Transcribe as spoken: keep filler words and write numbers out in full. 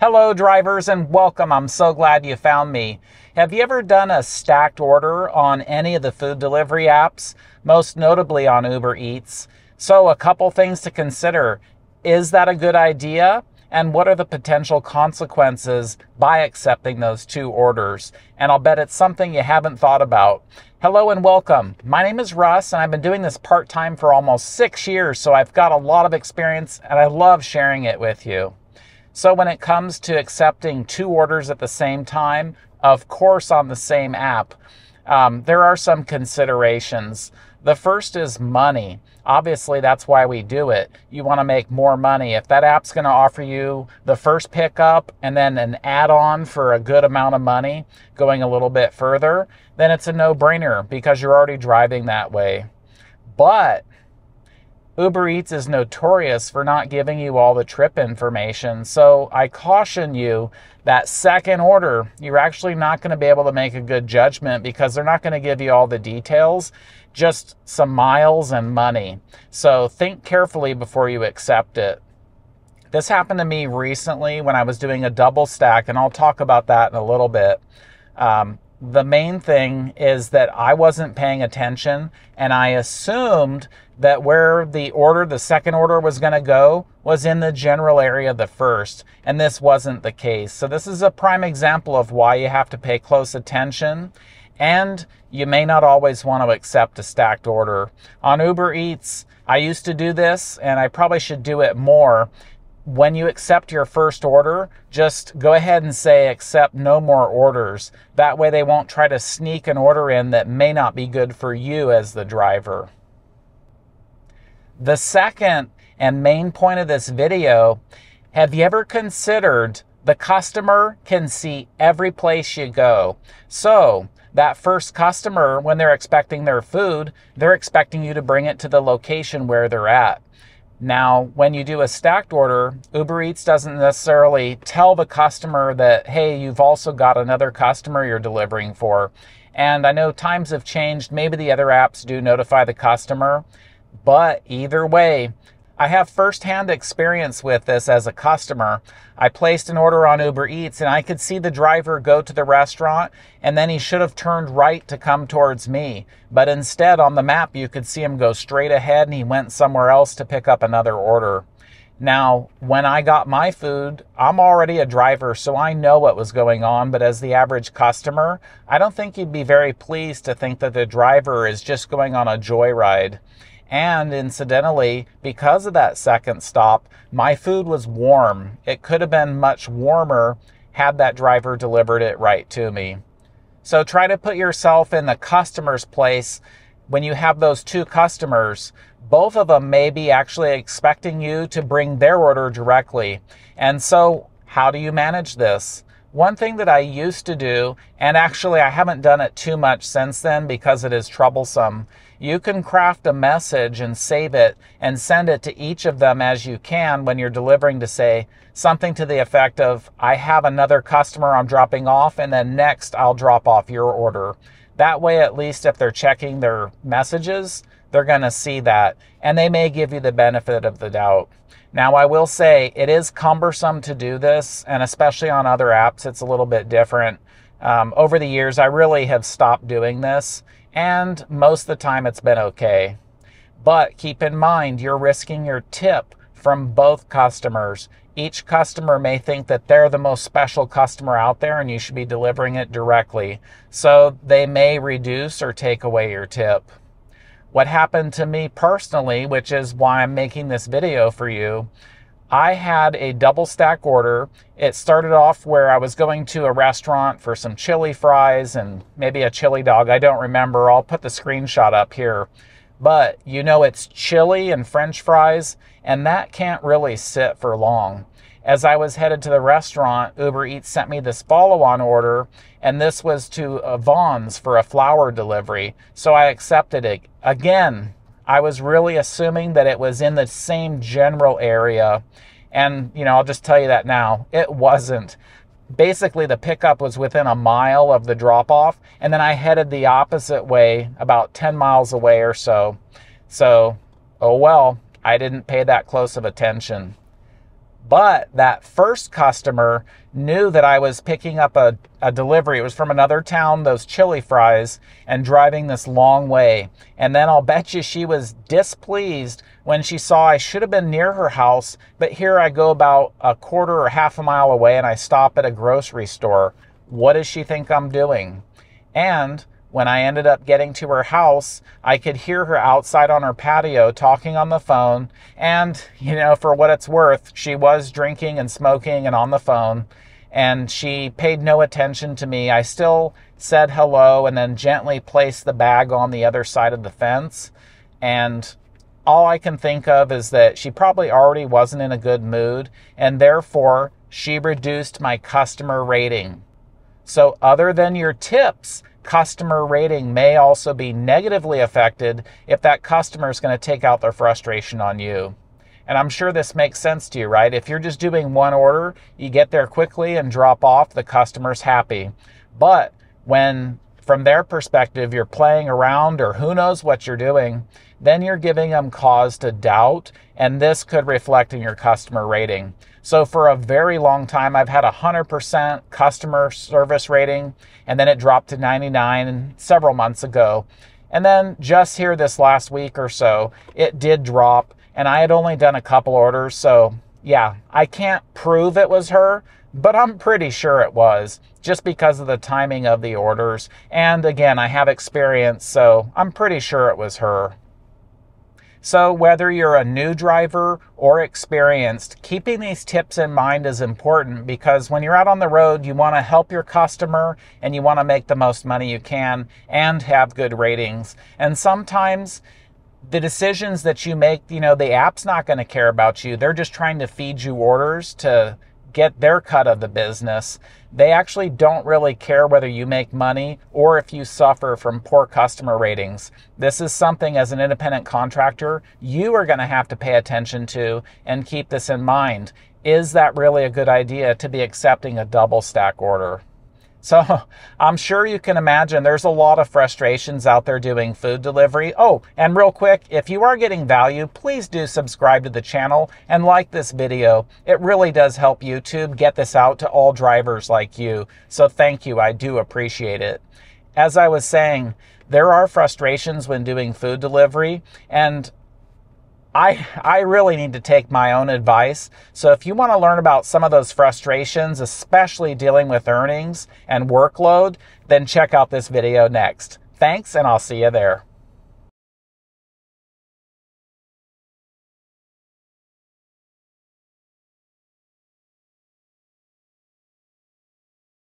Hello drivers and welcome. I'm so glad you found me. Have you ever done a stacked order on any of the food delivery apps, most notably on Uber Eats? So a couple things to consider. Is that a good idea? And what are the potential consequences by accepting those two orders? And I'll bet it's something you haven't thought about. Hello and welcome. My name is Russ and I've been doing this part-time for almost six years, so I've got a lot of experience and I love sharing it with you. So when it comes to accepting two orders at the same time, of course on the same app, um, there are some considerations. The first is money. Obviously, that's why we do it. You want to make more money. If that app's going to offer you the first pickup and then an add-on for a good amount of money, going a little bit further, then it's a no-brainer because you're already driving that way. But Uber Eats is notorious for not giving you all the trip information, so I caution you that second order, you're actually not going to be able to make a good judgment because they're not going to give you all the details, just some miles and money. So think carefully before you accept it. This happened to me recently when I was doing a double stack, and I'll talk about that in a little bit. Um, The main thing is that I wasn't paying attention and I assumed that where the order, the second order was going to go was in the general area of the first, and this wasn't the case. So this is a prime example of why you have to pay close attention, and you may not always want to accept a stacked order. On Uber Eats, I used to do this and I probably should do it more. When you accept your first order, just go ahead and say accept no more orders. That way they won't try to sneak an order in that may not be good for you as the driver. The second and main point of this video, have you ever considered the customer can see every place you go? So that first customer, when they're expecting their food, they're expecting you to bring it to the location where they're at. Now, when you do a stacked order, Uber Eats doesn't necessarily tell the customer that, hey, you've also got another customer you're delivering for. And I know times have changed. Maybe the other apps do notify the customer. But either way, I have firsthand experience with this as a customer. I placed an order on Uber Eats and I could see the driver go to the restaurant and then he should have turned right to come towards me. But instead on the map, you could see him go straight ahead and he went somewhere else to pick up another order. Now, when I got my food, I'm already a driver, so I know what was going on. But as the average customer, I don't think you'd be very pleased to think that the driver is just going on a joyride. And incidentally, because of that second stop, my food was warm. It could have been much warmer had that driver delivered it right to me. So try to put yourself in the customer's place when you have those two customers. Both of them may be actually expecting you to bring their order directly. And so how do you manage this? One thing that I used to do, and actually I haven't done it too much since then because it is troublesome, you can craft a message and save it and send it to each of them as you can when you're delivering to say something to the effect of, I have another customer I'm dropping off and then next I'll drop off your order. That way, at least if they're checking their messages, they're going to see that and they may give you the benefit of the doubt. Now, I will say it is cumbersome to do this, and especially on other apps, it's a little bit different. Um, over the years, I really have stopped doing this, and most of the time it's been okay. But keep in mind, you're risking your tip from both customers. Each customer may think that they're the most special customer out there and you should be delivering it directly. So they may reduce or take away your tip. What happened to me personally, which is why I'm making this video for you, I had a double stack order. It started off where I was going to a restaurant for some chili fries and maybe a chili dog. I don't remember. I'll put the screenshot up here. But you know it's chili and French fries, and that can't really sit for long. As I was headed to the restaurant, Uber Eats sent me this follow-on order, and this was to Vaughn's for a flour delivery. So I accepted it. Again, I was really assuming that it was in the same general area. And, you know, I'll just tell you that now. It wasn't. Basically, the pickup was within a mile of the drop-off, and then I headed the opposite way, about ten miles away or so. So, oh well, I didn't pay that close of attention. But that first customer knew that I was picking up a, a delivery. It was from another town, those chili fries, and driving this long way. And then I'll bet you she was displeased when she saw I should have been near her house, but here I go about a quarter or half a mile away and I stop at a grocery store. What does she think I'm doing? And when I ended up getting to her house, I could hear her outside on her patio talking on the phone. And, you know, for what it's worth, she was drinking and smoking and on the phone. And she paid no attention to me. I still said hello and then gently placed the bag on the other side of the fence. And all I can think of is that she probably already wasn't in a good mood. And therefore, she reduced my customer rating. So other than your tips, customer rating may also be negatively affected if that customer is going to take out their frustration on you. And I'm sure this makes sense to you, right? If you're just doing one order, you get there quickly and drop off, the customer's happy. But when, from their perspective, you're playing around or who knows what you're doing, then you're giving them cause to doubt, and this could reflect in your customer rating. So for a very long time, I've had a one hundred percent customer service rating, and then it dropped to ninety-nine several months ago. And then just here this last week or so, it did drop, and I had only done a couple orders. So yeah, I can't prove it was her, but I'm pretty sure it was, just because of the timing of the orders. And again, I have experience, so I'm pretty sure it was her. So whether you're a new driver or experienced, keeping these tips in mind is important, because when you're out on the road, you want to help your customer and you want to make the most money you can and have good ratings. And sometimes the decisions that you make, you know, the app's not going to care about you. They're just trying to feed you orders to get their cut of the business. They actually don't really care whether you make money or if you suffer from poor customer ratings. This is something, as an independent contractor, you are going to have to pay attention to and keep this in mind. Is that really a good idea to be accepting a double stack order? So I'm sure you can imagine there's a lot of frustrations out there doing food delivery. Oh, and real quick, if you are getting value, please do subscribe to the channel and like this video. It really does help YouTube get this out to all drivers like you. So thank you. I do appreciate it. As I was saying, there are frustrations when doing food delivery, and I, I really need to take my own advice. So if you want to learn about some of those frustrations, especially dealing with earnings and workload, then check out this video next. Thanks, and I'll see you there.